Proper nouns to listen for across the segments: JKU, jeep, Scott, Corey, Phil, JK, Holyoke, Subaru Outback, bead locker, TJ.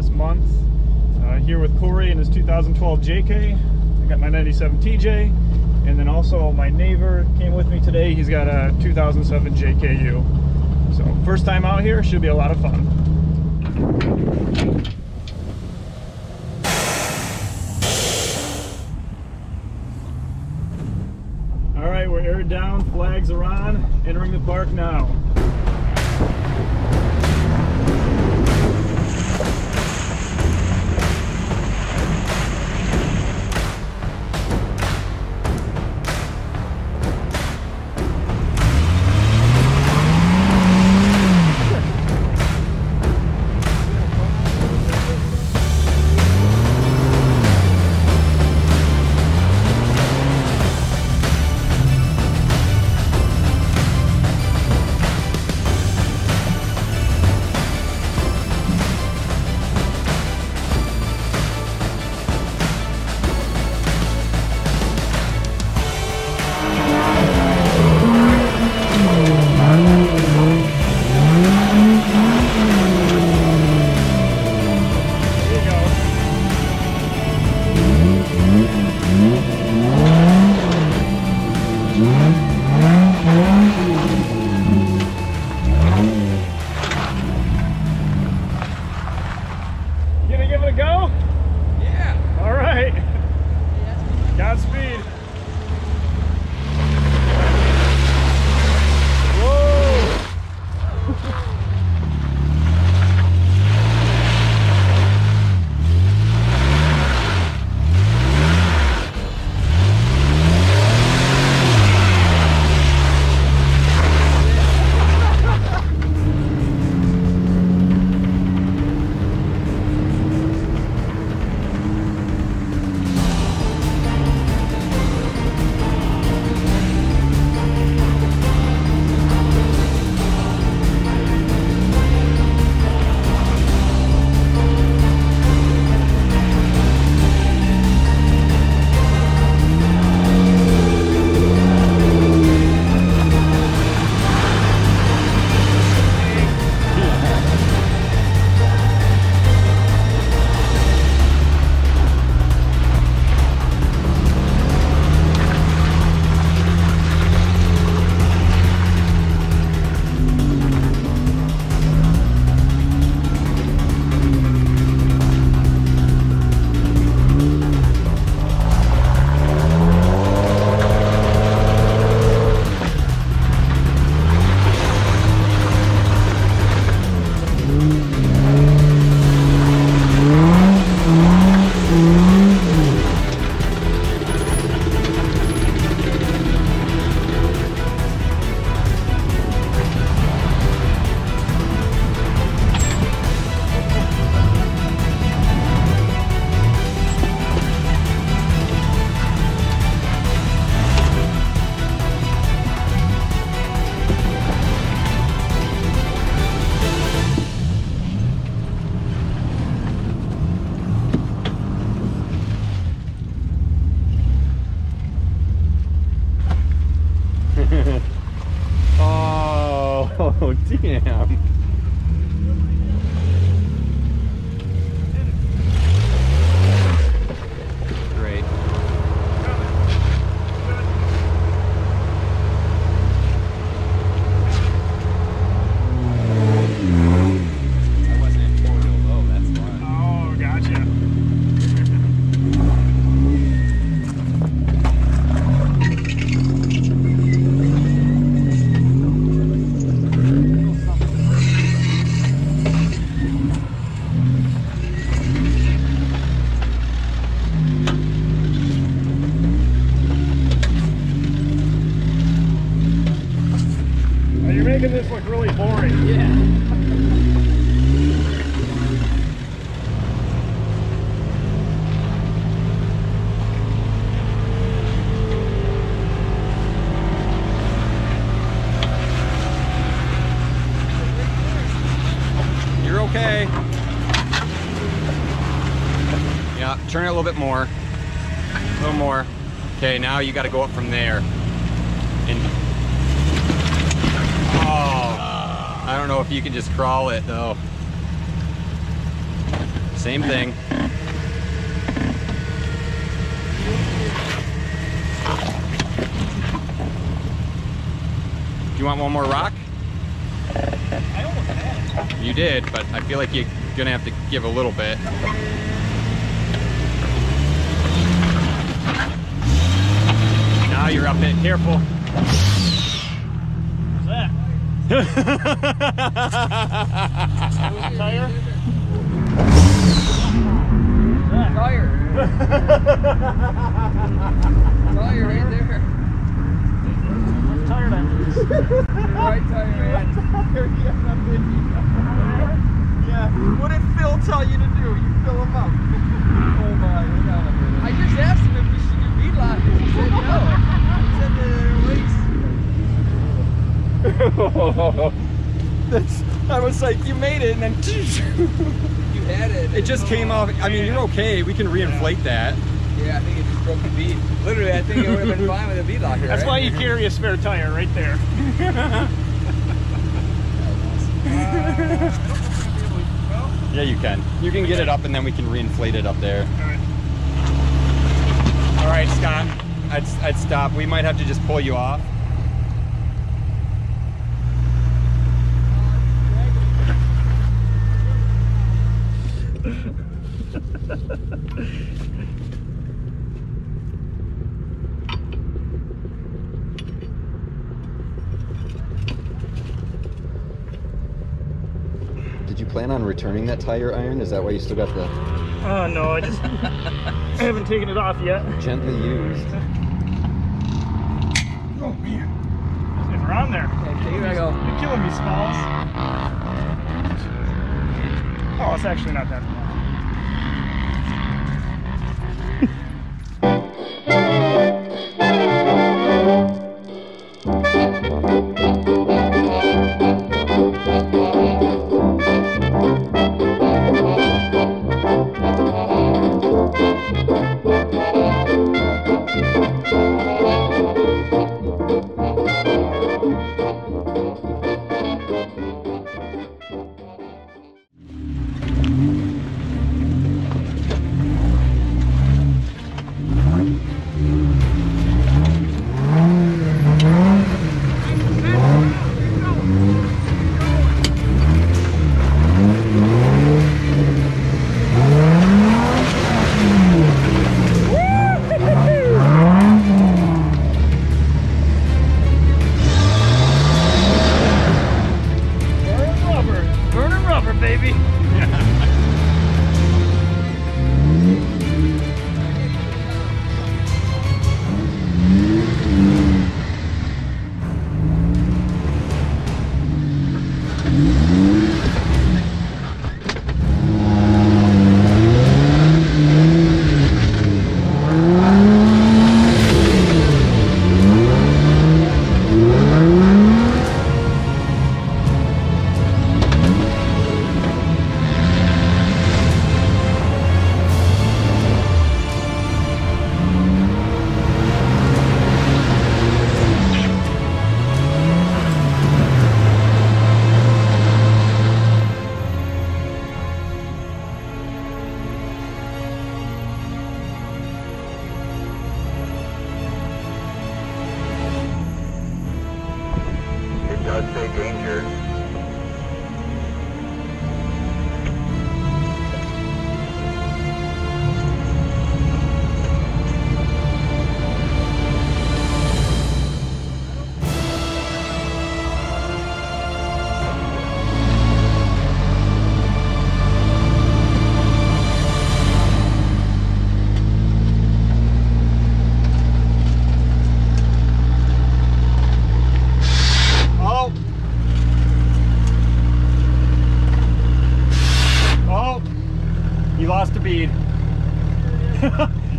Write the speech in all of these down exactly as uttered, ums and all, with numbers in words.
last month. Uh, here with Corey in his two thousand twelve J K. I got my ninety-seven T J, and then also my neighbor came with me today. He's got a two thousand seven J K U. So first time out here, should be a lot of fun. Alright, we're aired down, flags are on, entering the park now. Oh, damn. Great. I wasn't in four wheel low, that's why. Oh, gotcha. Making this look really boring. Yeah. You're okay. Yeah, turn it a little bit more. A little more. Okay, now you got to go up from there. And oh, I don't know if you can just crawl it though. Same thing. Do you want one more rock? I almost had. You did, but I feel like you're gonna have to give a little bit. Now you're up it. Careful. What's that? Tire? Tire. Tire right there. Left tire that loose. Right tire, right tire. Yeah. What did Phil tell you to do? You fill him up. Oh my, look out. I just asked him if we should do bead lockers. He said no. That's, I was like, you made it, and then you had it. It just came off. I mean, you're okay. We can reinflate that. Yeah, I think it just broke the bead. Literally, I think it would have been fine with a bead locker. That's right? Why you carry a spare tire right there. Yeah, you can. You can get it up, and then we can reinflate it up there. All right. All right, Scott. I'd I'd stop. We might have to just pull you off. Did you plan on returning that tire iron? Is that why you still got the... Oh no, I just I haven't taken it off yet. Gently used. Oh man. There's never on there. Okay, here I go. You're killing me, Smalls. Oh, it's actually not that far.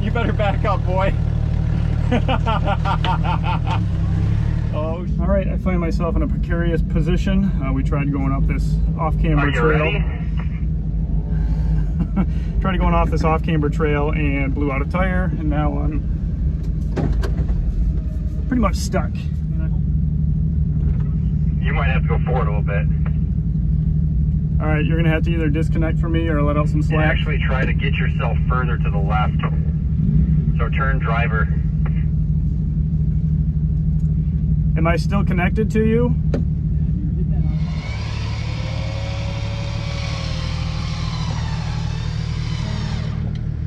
You better back up, boy. Oh, all right, I find myself in a precarious position. Uh, we tried going up this off-camber trail. Tried going off this off-camber trail and blew out a tire, and now I'm pretty much stuck. You might have to go forward a little bit. All right, you're gonna have to either disconnect from me or let out some slack. And actually try to get yourself further to the left. So turn driver. Am I still connected to you?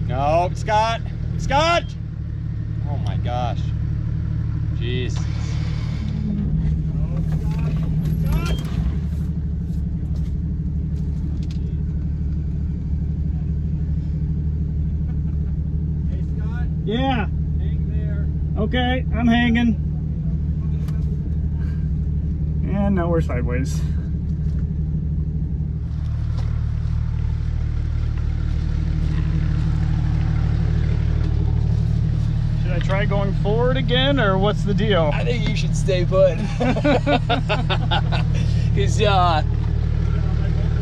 No, Scott, Scott! Oh my gosh, jeez. Yeah. Hang there. Okay, I'm hanging. And now we're sideways. Should I try going forward again, or what's the deal? I think you should stay put. Because uh,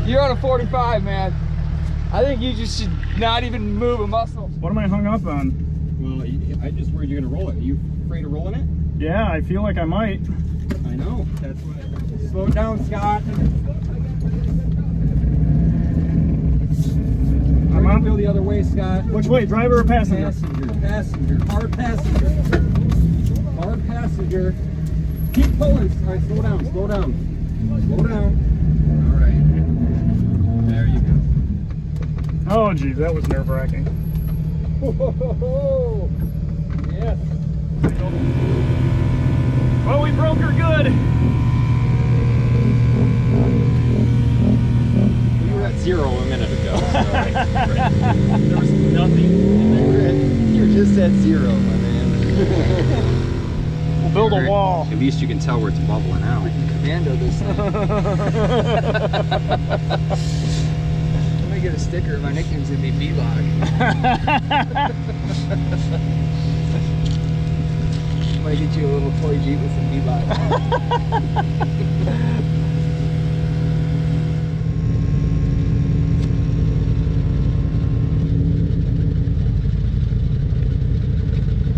you're on a forty-five, man. I think you just should not even move a muscle. What am I hung up on? Well, I just worried you're gonna roll it. Are you afraid of rolling it? Yeah, I feel like I might. I know. That's what I... Slow down, Scott. I'm gonna go the other way, Scott. Which way, driver or passenger? Passenger. Passenger. Hard passenger. Hard passenger. Keep pulling. All right, slow down. Slow down. Slow down. All right. There you go. Oh, geez, that was nerve-wracking. Oh, yes. Well, we broke her good. We were at zero a minute ago. So, right, right. There was nothing. And then we're at, you're just at zero, my man. We'll build a wall. At least you can tell where it's bubbling out. We can commando this thing. Get a sticker. My nickname's gonna be B-Log. Might get you a little toy Jeep with some B-Log.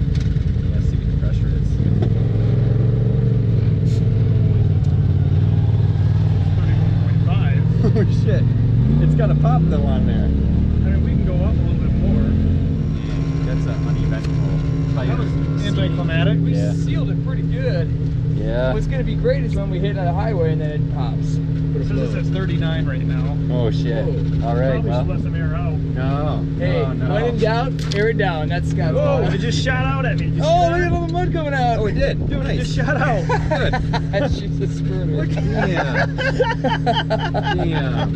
Yeah, see what the pressure is. thirty-one point five. Oh shit. It's got a pop though on there. I mean, we can go up a little bit more. Yeah, that's an uneventful tire. That was anticlimactic. We yeah. sealed it pretty good. Yeah. What's gonna be great is when we hit a highway and then it pops. It says it's at thirty-nine right now. Oh shit. Whoa. All right. Probably well. should let some air out. No. Hey, no, no. When in doubt, air it down. That's Scott's. Whoa! It just shot out at me. Just oh, look at all the mud coming out. Oh, it did. Dude, nice. It just shot out. Good. That's just a squirter. Look. Damn. Damn.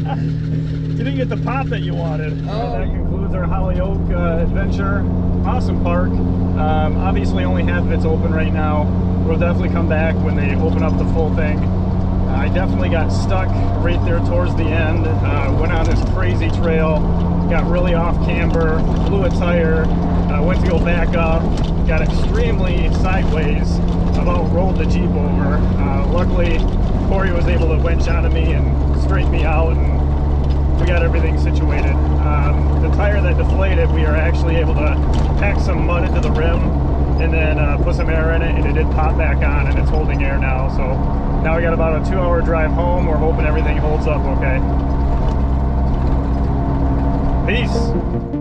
You didn't get the pop that you wanted. Oh. Well, that concludes our Holyoke uh, adventure. Awesome park. Um, obviously only half of it's open right now. We'll definitely come back when they open up the full thing. Uh, I definitely got stuck right there towards the end. Uh, went on this crazy trail. Got really off camber. Blew a tire. Uh, went to go back up. Got extremely sideways. About rolled the Jeep over. Uh, luckily, Corey was able to winch onto me and straighten me out, and we got everything situated. Um, the tire that deflated, we are actually able to pack some mud into the rim and then uh, put some air in it, and it did pop back on, and it's holding air now. So now we got about a two hour drive home. We're hoping everything holds up okay. Peace.